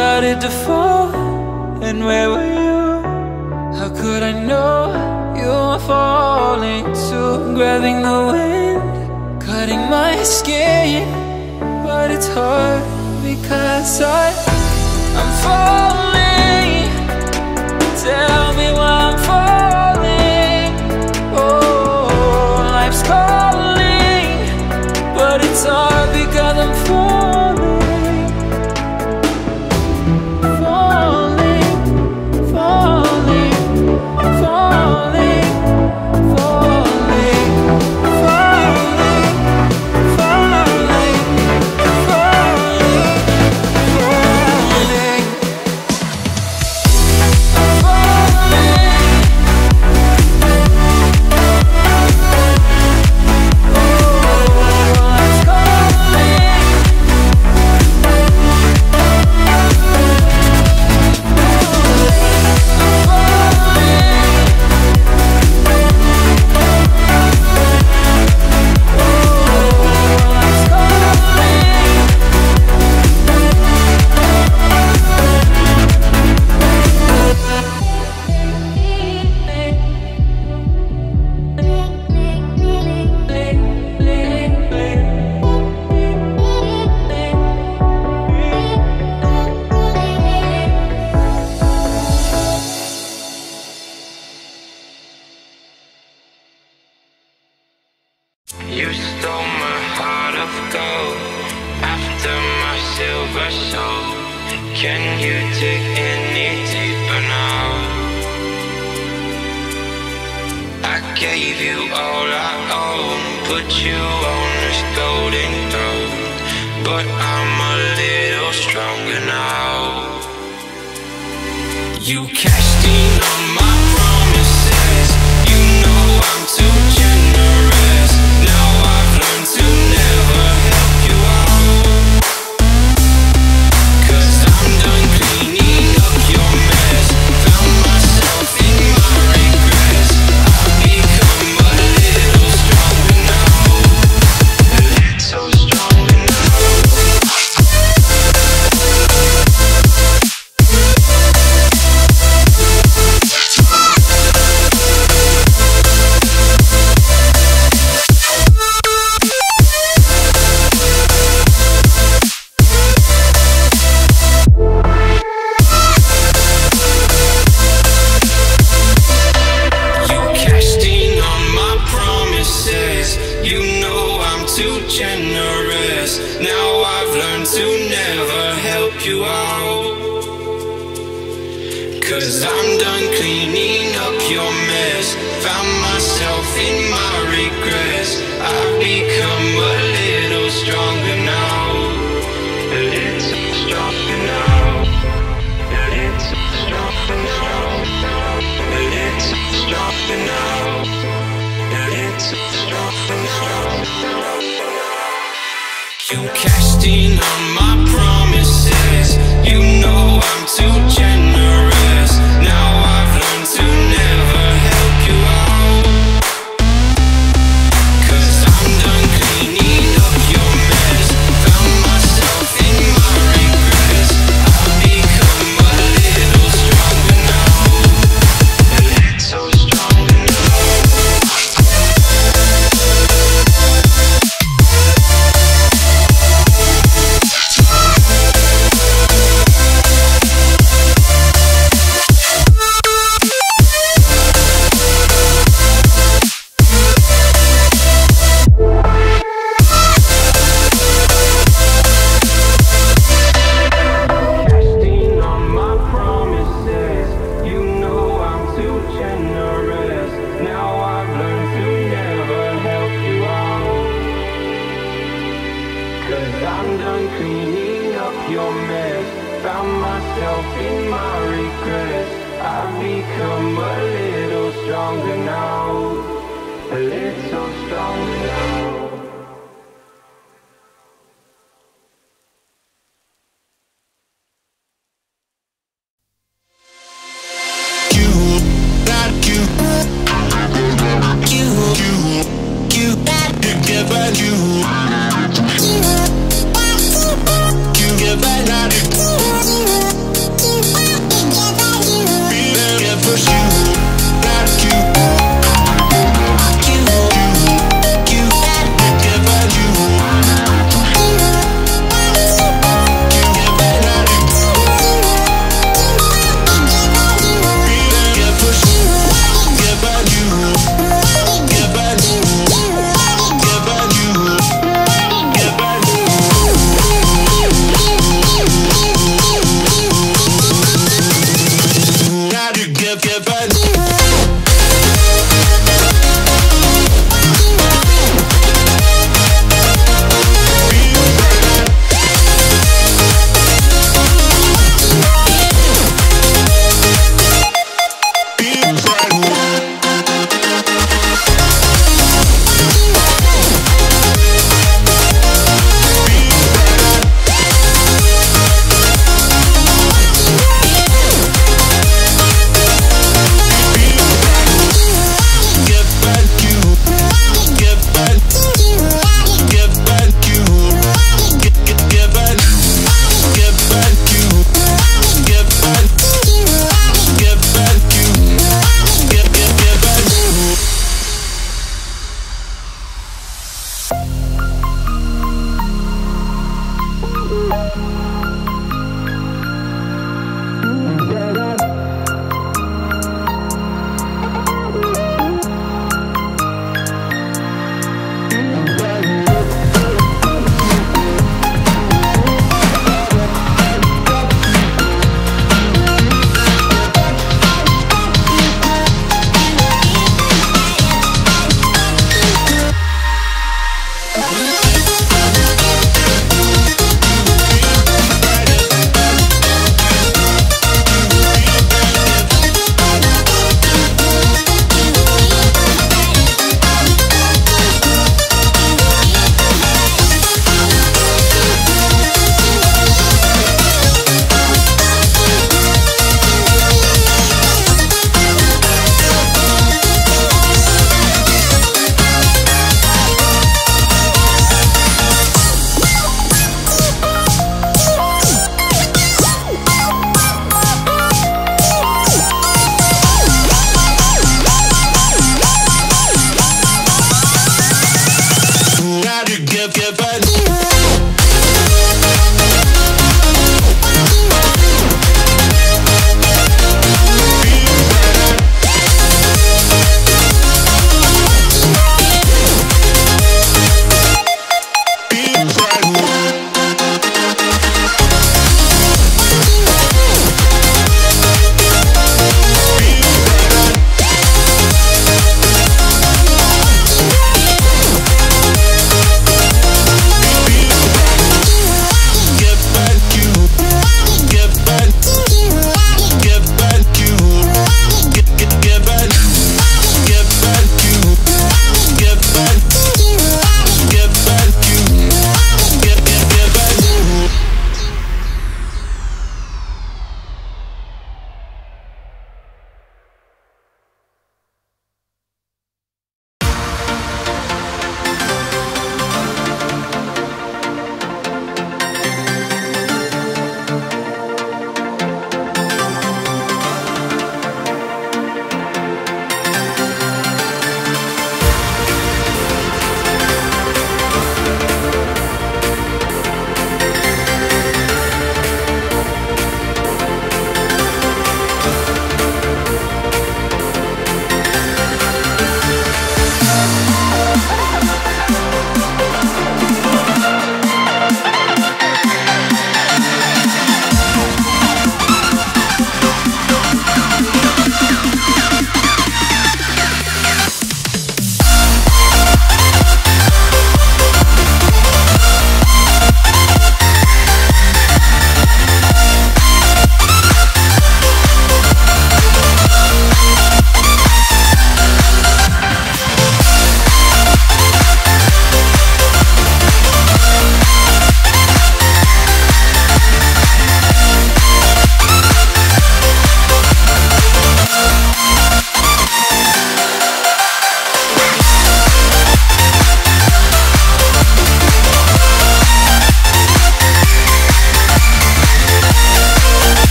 started to fall, and where were you? How could I know you were falling too? Grabbing the wind, cutting my skin, but it's hard because I'm falling. Tell me why I'm falling. Oh, life's calling, but it's hard because I'm falling. Falling, falling, falling, falling, falling, falling, falling, falling, falling. You stole my heart of gold after my silver soul. Can you dig any deeper now? I gave you all I own, put you on this golden throne, but I'm a little stronger now. You cashed in on my promises. You know I'm too generous. Now I've learned to never help you out, 'cause I'm done cleaning up your mess. Found myself in my regrets. I've become a little stronger now. A little stronger now. You cashed in on my promises. You know I'm too generous. Now I've learned to never help you out, 'cause I'm done cleaning up your mess. Found myself in my regrets. I've become a little stronger now. A little stronger now. You get back at it.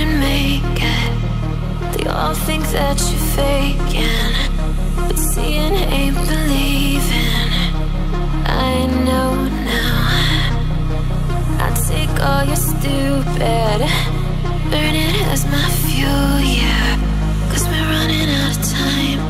couldn't make it. They all think that you're faking, but seeing ain't believing. I know now. I take all your stupid, burn it as my fuel, yeah. 'Cause we're running out of time,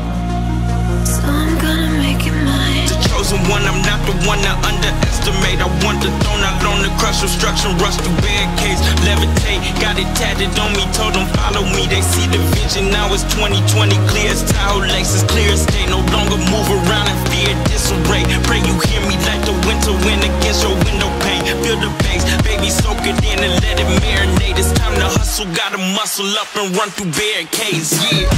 so I'm gonna make it mine. The chosen one, I'm not the one to underestimate. I want the throne, I learned to crush obstruction, rush through barricades, levitate. Got it tatted on me, told them follow me. They see the vision, now it's 2020, clear as tile laces, clear as day. No longer move around in fear, disarray. Pray you hear me like the winter wind against your window pane. Feel the bangs, baby, soak it in and let it marinate. It's time to hustle, gotta muscle up and run through barricades, yeah.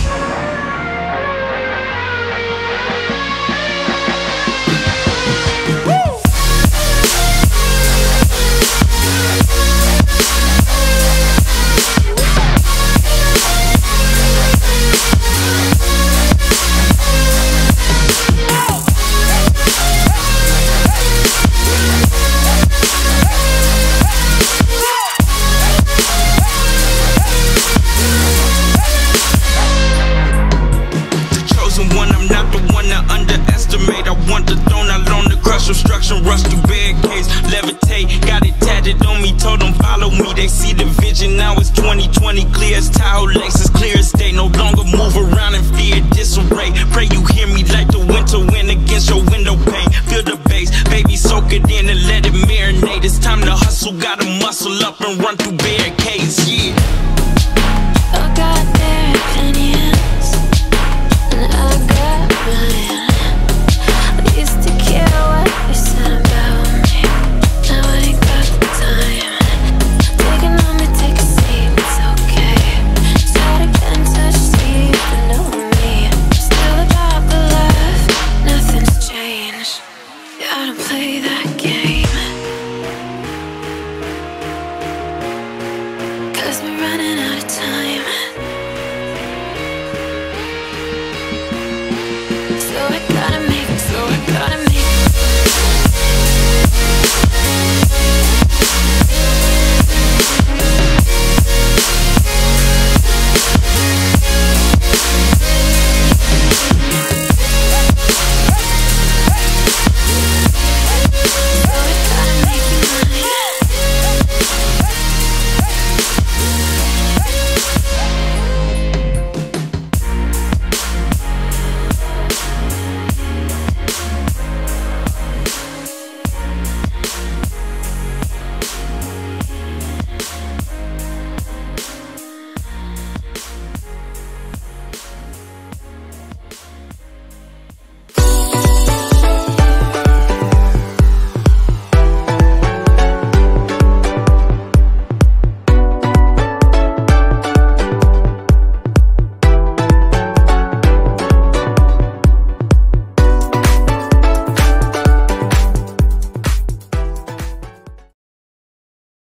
Obstruction, rush through barricades, levitate. Got it tatted on me, told them follow me. They see the vision, now it's 2020, clear as tile laces, clear as day. No longer move around in fear, disarray. Pray you hear me like the winter wind against your window pane. Feel the bass, baby, soak it in and let it marinate. It's time to hustle, gotta muscle up and run through barricades, yeah.